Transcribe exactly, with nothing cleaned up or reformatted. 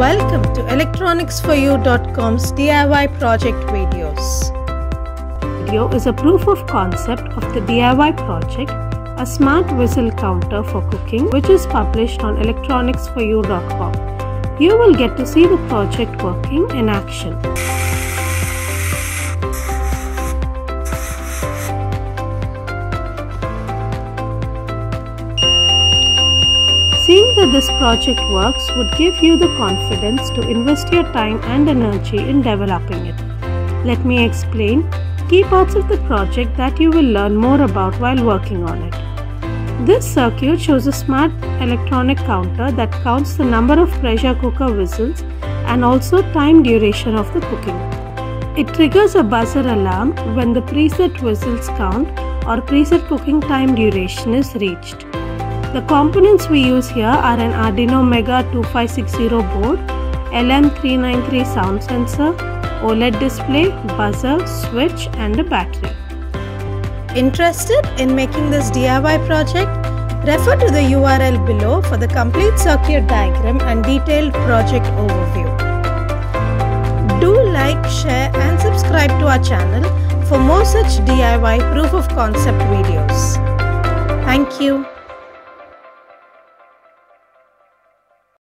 Welcome to electronics for you dot com's D I Y project videos. This video is a proof of concept of the D I Y project, a smart whistle counter for cooking, which is published on electronics for you dot com. You will get to see the project working in action. Seeing that this project works would give you the confidence to invest your time and energy in developing it. Let me explain key parts of the project that you will learn more about while working on it. This circuit shows a smart electronic counter that counts the number of pressure cooker whistles and also time duration of the cooking. It triggers a buzzer alarm when the preset whistles count or preset cooking time duration is reached. The components we use here are an Arduino Mega twenty-five sixty board, L M three ninety-three sound sensor, OLED display, buzzer, switch and a battery. Interested in making this D I Y project? Refer to the U R L below for the complete circuit diagram and detailed project overview. Do like, share and subscribe to our channel for more such D I Y proof of concept videos. Thank you.